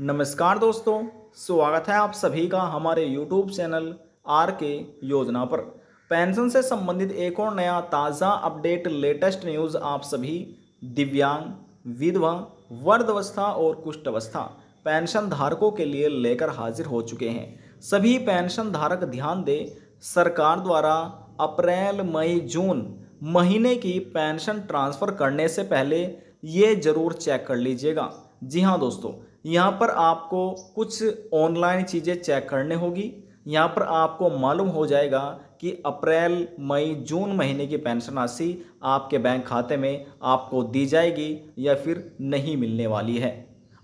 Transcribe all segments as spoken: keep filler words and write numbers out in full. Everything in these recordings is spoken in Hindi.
नमस्कार दोस्तों, स्वागत है आप सभी का हमारे यूट्यूब चैनल आर के योजना पर। पेंशन से संबंधित एक और नया ताज़ा अपडेट लेटेस्ट न्यूज़ आप सभी दिव्यांग, विधवा, वृद्धावस्था और कुष्ठावस्था पेंशन धारकों के लिए लेकर हाजिर हो चुके हैं। सभी पेंशन धारक ध्यान दें, सरकार द्वारा अप्रैल, मई, जून महीने की पेंशन ट्रांसफ़र करने से पहले ये ज़रूर चेक कर लीजिएगा। जी हाँ दोस्तों, यहाँ पर आपको कुछ ऑनलाइन चीज़ें चेक करने होगी। यहाँ पर आपको मालूम हो जाएगा कि अप्रैल, मई, जून महीने की पेंशन राशि आपके बैंक खाते में आपको दी जाएगी या फिर नहीं मिलने वाली है।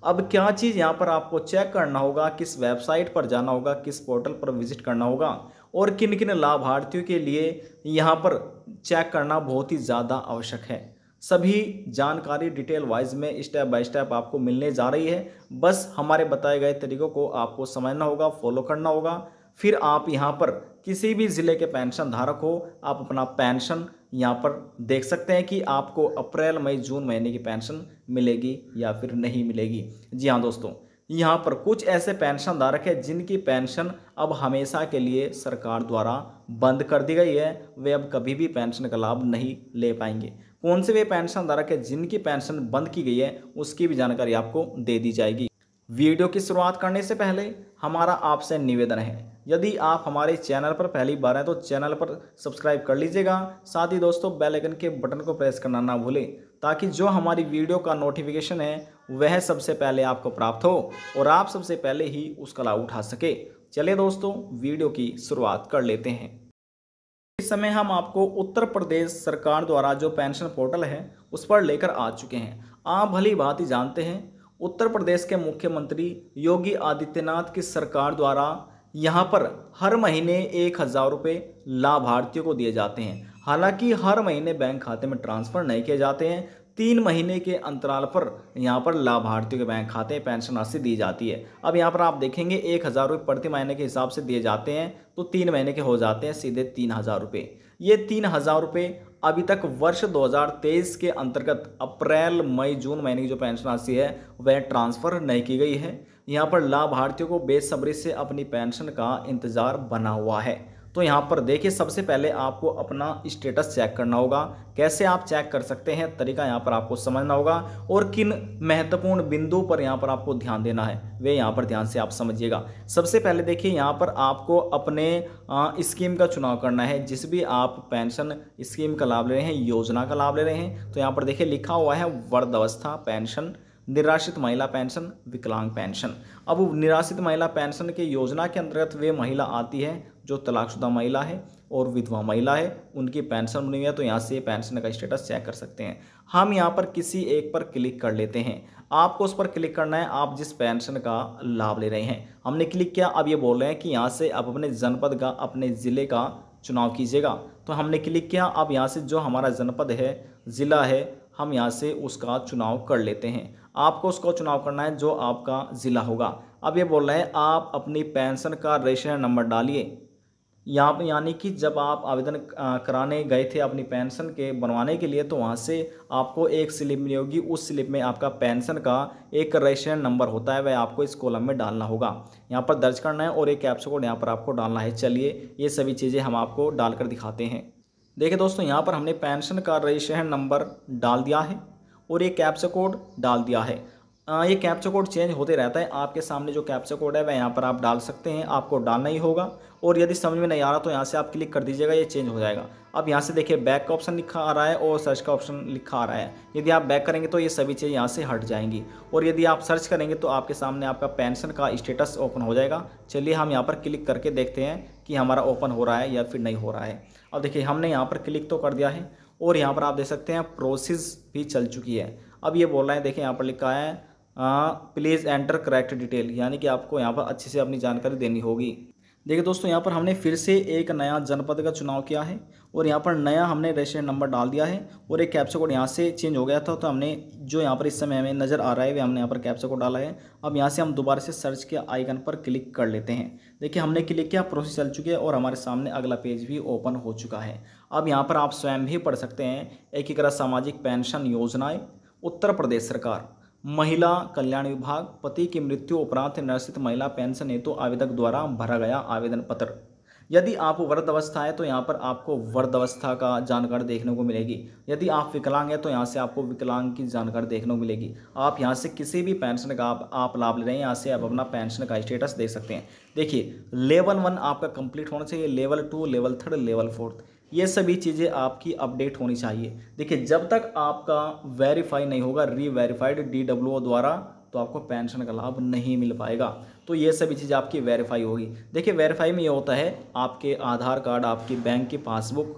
अब क्या चीज़ यहाँ पर आपको चेक करना होगा, किस वेबसाइट पर जाना होगा, किस पोर्टल पर विजिट करना होगा और किन किन लाभार्थियों के लिए यहाँ पर चेक करना बहुत ही ज़्यादा आवश्यक है। सभी जानकारी डिटेल वाइज में स्टेप बाय स्टेप आपको मिलने जा रही है। बस हमारे बताए गए तरीक़ों को आपको समझना होगा, फॉलो करना होगा, फिर आप यहाँ पर किसी भी ज़िले के पेंशन धारक हो, आप अपना पेंशन यहाँ पर देख सकते हैं कि आपको अप्रैल, मई, जून महीने की पेंशन मिलेगी या फिर नहीं मिलेगी। जी हाँ दोस्तों, यहाँ पर कुछ ऐसे पेंशन धारक हैं जिनकी पेंशन अब हमेशा के लिए सरकार द्वारा बंद कर दी गई है। वे अब कभी भी पेंशन का लाभ नहीं ले पाएंगे। कौन से वे पेंशन धारक हैं जिनकी पेंशन बंद की गई है, उसकी भी जानकारी आपको दे दी जाएगी। वीडियो की शुरुआत करने से पहले हमारा आपसे निवेदन है, यदि आप हमारे चैनल पर पहली बार हैं तो चैनल पर सब्सक्राइब कर लीजिएगा। साथ ही दोस्तों, बेल आइकन के बटन को प्रेस करना ना भूलें, ताकि जो हमारी वीडियो का नोटिफिकेशन है वह सबसे पहले आपको प्राप्त हो और आप सबसे पहले ही उसका लाभ उठा सके। चलिए दोस्तों, वीडियो की शुरुआत कर लेते हैं। इस समय हम आपको उत्तर प्रदेश सरकार द्वारा जो पेंशन पोर्टल है उस पर लेकर आ चुके हैं। आप भली भांति जानते हैं, उत्तर प्रदेश के मुख्यमंत्री योगी आदित्यनाथ की सरकार द्वारा यहाँ पर हर महीने एक हज़ार रुपये लाभार्थियों को दिए जाते हैं। हालांकि हर महीने बैंक खाते में ट्रांसफ़र नहीं किए जाते हैं। तीन महीने के अंतराल पर यहाँ पर लाभार्थियों के बैंक खाते में पेंशन राशि दी जाती है। अब यहाँ पर आप देखेंगे एक हज़ार रुपये प्रति महीने के हिसाब से दिए जाते हैं, तो तीन महीने के हो जाते हैं सीधे तीन हज़ार रुपये। ये तीन हज़ार रुपये अभी तक वर्ष दो हज़ार तेईस के अंतर्गत अप्रैल, मई, जून महीने की जो पेंशन राशि है वह ट्रांसफ़र नहीं की गई है। यहाँ पर लाभार्थियों को बेसब्री से अपनी पेंशन का इंतज़ार बना हुआ है। तो यहाँ पर देखिए, सबसे पहले आपको अपना स्टेटस चेक करना होगा। कैसे आप चेक कर सकते हैं, तरीका यहाँ पर आपको समझना होगा और किन महत्वपूर्ण बिंदु पर यहाँ पर आपको ध्यान देना है वे यहाँ पर ध्यान से आप समझिएगा। सबसे पहले देखिए, यहाँ पर आपको अपने स्कीम का चुनाव करना है। जिस भी आप पेंशन स्कीम का लाभ ले रहे हैं, योजना का लाभ ले रहे हैं, तो यहाँ पर देखिए लिखा हुआ है वृद्धावस्था पेंशन, निराश्रित महिला पेंशन, विकलांग पेंशन। अब निराश्रित महिला पेंशन के योजना के अंतर्गत वे महिला आती है जो तलाकशुदा महिला है और विधवा महिला है, उनकी पेंशन बनी हुई है। तो यहाँ से पेंशन का स्टेटस चेक कर सकते हैं। हम यहाँ पर किसी एक पर क्लिक कर लेते हैं। आपको उस पर क्लिक करना है आप जिस पेंशन का लाभ ले रहे हैं। हमने क्लिक किया। अब ये बोल रहे हैं कि यहाँ से आप अपने जनपद का, अपने ज़िले का चुनाव कीजिएगा। तो हमने क्लिक किया। अब यहाँ से जो हमारा जनपद है, ज़िला है, हम यहाँ से उसका चुनाव कर लेते हैं। आपको उसको चुनाव करना है जो आपका ज़िला होगा। अब ये बोल रहे हैं आप अपनी पेंशन का रजिस्ट्रेशन नंबर डालिए। यहाँ पर यानी कि जब आप आवेदन कराने गए थे अपनी पेंशन के बनवाने के लिए, तो वहाँ से आपको एक स्लिप मिली होगी। उस स्लिप में आपका पेंशन का एक रजिस्ट्रेशन नंबर होता है, वह आपको इस कॉलम में डालना होगा, यहाँ पर दर्ज करना है और एक कैप्चा कोड यहाँ पर आपको डालना है। चलिए, ये सभी चीज़ें हम आपको डालकर दिखाते हैं। देखिए दोस्तों, यहाँ पर हमने पेंशन का रजिस्ट्रेशन नंबर डाल दिया है और ये कैप्चा कोड डाल दिया है। ये कैप्चा कोड चेंज होते रहता है। आपके सामने जो कैप्चा कोड है वह यहाँ पर आप डाल सकते हैं, आपको डालना ही होगा। और यदि समझ में नहीं आ रहा तो यहाँ से आप क्लिक कर दीजिएगा, ये चेंज हो जाएगा। अब यहाँ से देखिए बैक का ऑप्शन लिखा आ रहा है और सर्च का ऑप्शन लिखा आ रहा है। यदि आप बैक करेंगे तो ये सभी चीज़ें यहाँ से हट जाएंगी और यदि आप सर्च करेंगे तो आपके सामने आपका पेंशन का स्टेटस ओपन हो जाएगा। चलिए, हम यहाँ पर क्लिक करके देखते हैं कि हमारा ओपन हो रहा है या फिर नहीं हो रहा है। अब देखिए, हमने यहाँ पर क्लिक तो कर दिया है और यहाँ पर आप देख सकते हैं प्रोसेस भी चल चुकी है। अब ये बोल रहे हैं, देखिए यहाँ पर लिखा है प्लीज़ एंटर करेक्ट डिटेल, यानी कि आपको यहाँ पर अच्छे से अपनी जानकारी देनी होगी। देखिए दोस्तों, यहाँ पर हमने फिर से एक नया जनपद का चुनाव किया है और यहाँ पर नया हमने रजिस्ट्रेशन नंबर डाल दिया है और एक कैप्चा कोड यहाँ से चेंज हो गया था। तो हमने जो यहाँ पर इस समय हमें नज़र आ रहा है वे हमने यहाँ पर कैप्चा कोड डाला है। अब यहाँ से हम दोबारा से सर्च के आइकन पर क्लिक कर लेते हैं। देखिए, हमने क्लिक किया, प्रोसेस चल चुकी है और हमारे सामने अगला पेज भी ओपन हो चुका है। अब यहाँ पर आप स्वयं भी पढ़ सकते हैं एकीकृत सामाजिक पेंशन योजनाएँ उत्तर प्रदेश सरकार, महिला कल्याण विभाग, पति की मृत्यु उपरांत निरसित महिला पेंशन हेतु तो आवेदक द्वारा भरा गया आवेदन पत्र। यदि आप वृद्ध अवस्था है तो यहाँ पर आपको वृद्ध अवस्था का जानकारी देखने को मिलेगी। यदि आप विकलांग है तो यहाँ से आपको विकलांग की जानकारी देखने को मिलेगी। आप यहाँ से किसी भी पेंशन का आप, आप लाभ ले रहे हैं, यहाँ से आप अपना पेंशन का स्टेटस देख सकते हैं। देखिए लेवल वन आपका कंप्लीट होना चाहिए, level two, level third, level fourth, ये सभी चीज़ें आपकी अपडेट होनी चाहिए। देखिए जब तक आपका वेरीफाई नहीं होगा, री वेरीफाइड डी डब्ल्यू ओ द्वारा, तो आपको पेंशन का लाभ नहीं मिल पाएगा। तो ये सभी चीज़ें आपकी वेरीफाई होगी। देखिए वेरीफाई में ये होता है आपके आधार कार्ड, आपकी बैंक की पासबुक,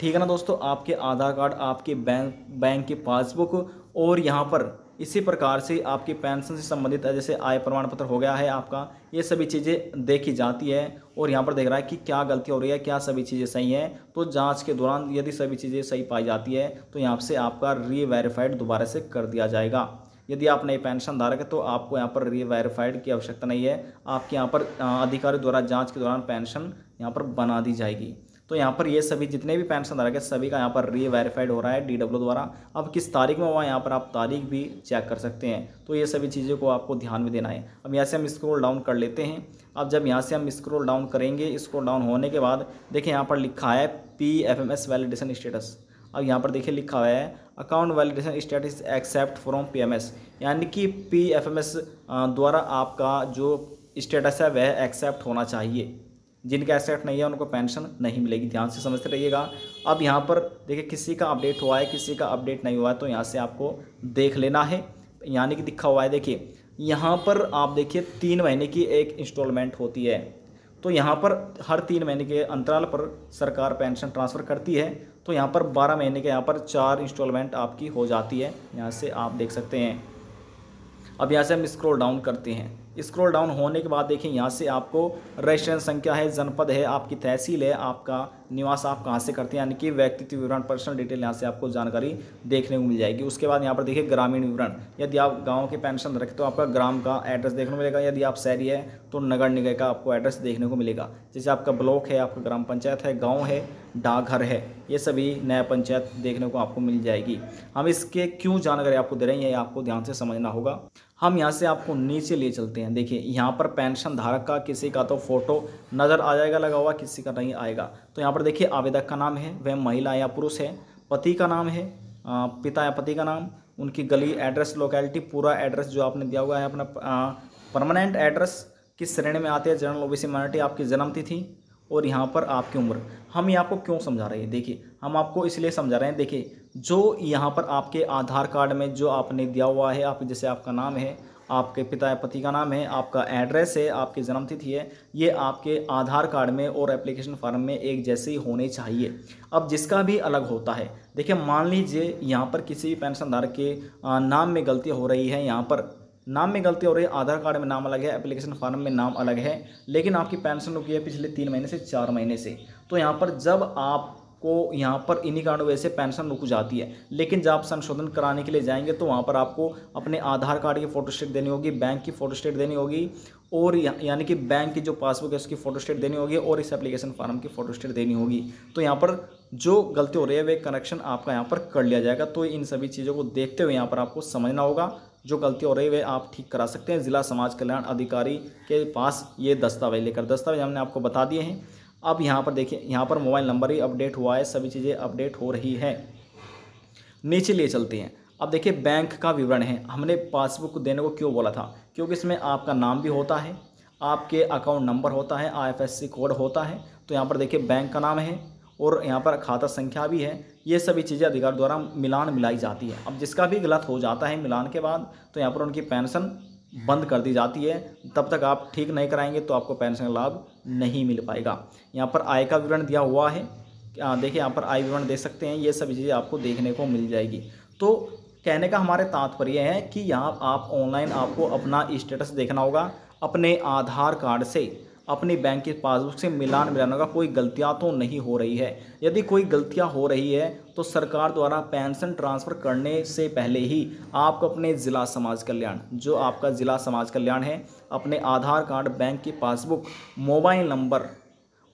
ठीक है ना दोस्तों, आपके आधार कार्ड, आपके बैंक बैंक की पासबुक, और यहाँ पर इसी प्रकार से आपकी पेंशन से संबंधित जैसे आय प्रमाण पत्र हो गया है आपका, ये सभी चीज़ें देखी जाती है। और यहाँ पर देख रहा है कि क्या गलती हो रही है, क्या सभी चीज़ें सही हैं। तो जांच के दौरान यदि सभी चीज़ें सही पाई जाती है तो यहाँ से आपका री वेरीफाइड दोबारा से कर दिया जाएगा। यदि आप नए पेंशन धारक है तो आपको यहाँ पर री वेरीफाइड की आवश्यकता नहीं है, आपके यहाँ पर अधिकारी द्वारा जाँच के दौरान पेंशन यहाँ पर बना दी जाएगी। तो यहाँ पर ये सभी जितने भी पेंशन धारक है सभी का यहाँ पर री वेरीफाइड हो रहा है डी डब्ल्यू द्वारा। अब किस तारीख में हुआ यहाँ पर आप तारीख भी चेक कर सकते हैं। तो ये सभी चीज़ों को आपको ध्यान में देना है। अब यहाँ से हम स्क्रॉल डाउन कर लेते हैं। अब जब यहाँ से हम स्क्रॉल डाउन करेंगे, स्क्रॉल डाउन होने के बाद देखिए यहाँ पर लिखा है P F M S validation status. अब यहाँ पर देखिए लिखा हुआ है account validation status accept from P M S, यानी कि पी एफ एम एस द्वारा आपका जो स्टेटस है वह एक्सेप्ट होना चाहिए। जिनका एक्सेप्ट नहीं है उनको पेंशन नहीं मिलेगी। ध्यान से समझते रहिएगा। अब यहाँ पर देखिए किसी का अपडेट हुआ है, किसी का अपडेट नहीं हुआ है, तो यहाँ से आपको देख लेना है। यानी कि दिखा हुआ है, देखिए यहाँ पर आप देखिए तीन महीने की एक इंस्टॉलमेंट होती है। तो यहाँ पर हर तीन महीने के अंतराल पर सरकार पेंशन ट्रांसफ़र करती है। तो यहाँ पर बारह महीने के यहाँ पर चार इंस्टॉलमेंट आपकी हो जाती है, यहाँ से आप देख सकते हैं। अब यहाँ से हम स्क्रॉल डाउन करते हैं। स्क्रॉल डाउन होने के बाद देखिए यहाँ से आपको रजिस्ट्रेशन संख्या है, जनपद है, आपकी तहसील है, आपका निवास आप कहाँ से करते हैं, यानी कि व्यक्तित्व विवरण, पर्सनल डिटेल, यहाँ से आपको जानकारी देखने को मिल जाएगी। उसके बाद यहाँ पर देखिए ग्रामीण विवरण, यदि आप गांव के पेंशन रखें तो आपका ग्राम का एड्रेस देखने को मिलेगा। यदि आप शहरी है तो नगर निगम का आपको एड्रेस देखने को मिलेगा। जैसे आपका ब्लॉक है, आपका ग्राम पंचायत है, गाँव है, डाकघर है, ये सभी नया पंचायत देखने को आपको मिल जाएगी। हम इसके क्यों जानकारी आपको दे रहे हैं, आपको ध्यान से समझना होगा। हम यहाँ से आपको नीचे ले चलते हैं। देखिए यहाँ पर पेंशन धारक का किसी का तो फोटो नज़र आ जाएगा लगा हुआ, किसी का नहीं आएगा। तो यहाँ पर देखिए आवेदक का नाम है, वह महिला या पुरुष है, पति का नाम है, पिता या पति का नाम, उनकी गली, एड्रेस, लोकेलिटी, पूरा एड्रेस जो आपने दिया हुआ है, अपना परमानेंट एड्रेस, किस श्रेणी में आते हैं, जनरल, ओबीसी, माइनॉरिटी, आपकी जन्मतिथि, और यहाँ पर आपकी उम्र। हम ये आपको क्यों समझा रहे हैं, देखिए हम आपको इसलिए समझा रहे हैं। देखिए जो यहाँ पर आपके आधार कार्ड में जो आपने दिया हुआ है, आप जैसे आपका नाम है, आपके पिता या पति का नाम है, आपका एड्रेस है, आपकी जन्मतिथि है, ये आपके आधार कार्ड में और एप्लीकेशन फॉर्म में एक जैसे ही होने चाहिए। अब जिसका भी अलग होता है, देखिए मान लीजिए यहाँ पर किसी भी पेंशन धारक के नाम में गलती हो रही है, यहाँ पर नाम में गलती हो रही है, आधार कार्ड में नाम अलग है, एप्लीकेशन फॉर्म में नाम अलग है, लेकिन आपकी पेंशन रुकी है पिछले तीन महीने से, चार महीने से, तो यहाँ पर जब आप को यहाँ पर इन्हीं कारणों वजह से पेंशन रुक जाती है। लेकिन जब आप संशोधन कराने के लिए जाएंगे तो वहाँ पर आपको अपने आधार कार्ड की फ़ोटोस्टेट देनी होगी, बैंक की फ़ोटोस्टेट देनी होगी, और या, यानी कि बैंक की जो पासबुक है उसकी फ़ोटोस्टेट देनी होगी, और इस एप्लीकेशन फॉर्म की फ़ोटोस्टेट देनी होगी। तो यहाँ पर जो गलती हो रही है वे कनेक्शन आपका यहाँ पर कर लिया जाएगा। तो इन सभी चीज़ों को देखते हुए यहाँ पर आपको समझना होगा। जो गलती हो रही है वे आप ठीक करा सकते हैं। ज़िला समाज कल्याण अधिकारी के पास ये दस्तावेज लेकर, दस्तावेज हमने आपको बता दिए हैं। अब यहाँ पर देखिए यहाँ पर मोबाइल नंबर ही अपडेट हुआ है, सभी चीज़ें अपडेट हो रही है। नीचे ले चलते हैं। अब देखिए बैंक का विवरण है, हमने पासबुक देने को क्यों बोला था, क्योंकि इसमें आपका नाम भी होता है, आपके अकाउंट नंबर होता है, आईएफएससी कोड होता है। तो यहाँ पर देखिए बैंक का नाम है और यहाँ पर खाता संख्या भी है। ये सभी चीज़ें अधिकार द्वारा मिलान मिलाई जाती है। अब जिसका भी गलत हो जाता है मिलान के बाद, तो यहाँ पर उनकी पेंशन बंद कर दी जाती है। तब तक आप ठीक नहीं कराएंगे तो आपको पेंशन का लाभ नहीं मिल पाएगा। यहाँ पर आय का विवरण दिया हुआ है, देखिए यहाँ पर आय विवरण देख सकते हैं। ये सभी चीज़ें आपको देखने को मिल जाएगी। तो कहने का हमारे तात्पर्य है कि यहाँ आप ऑनलाइन आपको अपना स्टेटस देखना होगा, अपने आधार कार्ड से, अपनी बैंक की पासबुक से मिलान मिलाना होगा, कोई गलतियाँ तो नहीं हो रही है। यदि कोई गलतियाँ हो रही है तो सरकार द्वारा पेंशन ट्रांसफ़र करने से पहले ही आपको अपने ज़िला समाज कल्याण, जो आपका ज़िला समाज कल्याण है, अपने आधार कार्ड, बैंक की पासबुक, मोबाइल नंबर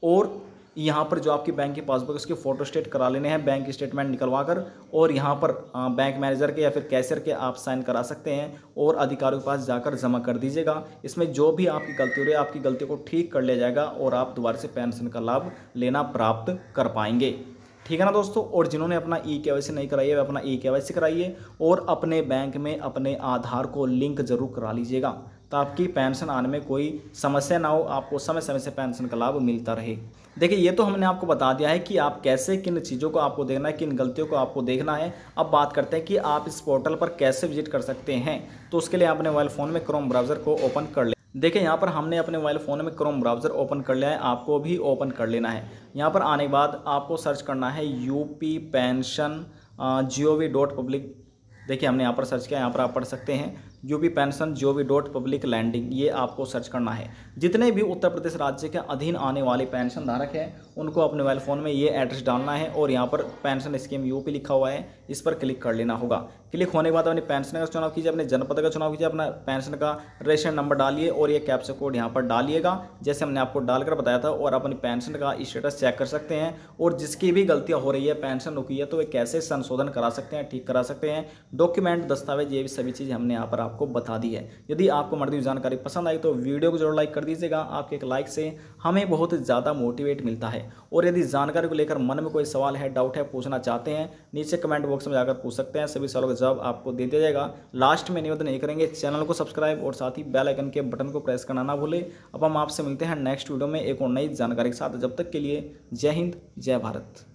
और यहाँ पर जो आपकी बैंक की पासबुक उसके फ़ोटो स्टेट करा लेने हैं बैंक स्टेटमेंट निकलवा कर, और यहाँ पर बैंक मैनेजर के या फिर कैशियर के आप साइन करा सकते हैं और अधिकारियों के पास जाकर जमा कर दीजिएगा। इसमें जो भी आपकी गलती हो रही है आपकी गलती को ठीक कर लिया जाएगा और आप दोबारा से पेंशन का लाभ लेना प्राप्त कर पाएंगे। ठीक है ना दोस्तों। और जिन्होंने अपना ई के वाई सी नहीं कराई है वह अपना ई के वाई सी कराइए और अपने बैंक में अपने आधार को लिंक जरूर करा लीजिएगा, तो आपकी पेंशन आने में कोई समस्या ना हो, आपको समय समय से पेंशन का लाभ मिलता रहे। देखिए ये तो हमने आपको बता दिया है कि आप कैसे किन चीज़ों को आपको देखना है, किन गलतियों को आपको देखना है। अब बात करते हैं कि आप इस पोर्टल पर कैसे विजिट कर सकते हैं। तो उसके लिए आपने मोबाइल फ़ोन में क्रोम ब्राउज़र को ओपन कर ले। देखिए यहाँ पर हमने अपने मोबाइल फ़ोन में क्रोम ब्राउज़र ओपन कर लिया है, आपको भी ओपन कर लेना है। यहाँ पर आने के बाद आपको सर्च करना है UP pension G O V dot public. देखिए हमने यहाँ पर सर्च किया, यहाँ पर आप पढ़ सकते हैं UP pension G O V dot public landing, ये आपको सर्च करना है। जितने भी उत्तर प्रदेश राज्य के अधीन आने वाले पेंशन धारक हैं उनको अपने मोबाइल फ़ोन में ये एड्रेस डालना है और यहाँ पर पेंशन स्कीम यूपी लिखा हुआ है, इस पर क्लिक कर लेना होगा। क्लिक होने के बाद अपने पेंशन का चुनाव कीजिए, अपने जनपद का चुनाव कीजिए, अपना पेंशन का रजिस्ट्रेशन नंबर डालिए और ये कैप्चा कोड यहाँ पर डालिएगा जैसे हमने आपको डालकर बताया था, और अपनी पेंशन का स्टेटस चेक कर सकते हैं। और जिसकी भी गलतियाँ हो रही है, पेंशन रुकी है, तो वे कैसे संशोधन करा सकते हैं, ठीक करा सकते हैं। डॉक्यूमेंट, दस्तावेज, ये भी सभी चीज़ हमने यहाँ पर आपको बता दी है। यदि आपको मर्दी जानकारी पसंद आई तो वीडियो को जरूर लाइक कर दीजिएगा, आपके एक लाइक से हमें बहुत ज़्यादा मोटिवेट मिलता है। और यदि जानकारी को लेकर मन में कोई सवाल है, डाउट है, पूछना चाहते हैं, नीचे कमेंट बॉक्स में जाकर पूछ सकते हैं, सभी सवालों का जवाब आपको दे दिया जाएगा। लास्ट में निवेदन नहीं करेंगे, चैनल को सब्सक्राइब और साथ ही बेल आइकन के बटन को प्रेस करना ना भूलें। अब हम आपसे मिलते हैं नेक्स्ट वीडियो में एक और नई जानकारी के साथ। जब तक के लिए जय हिंद, जय भारत।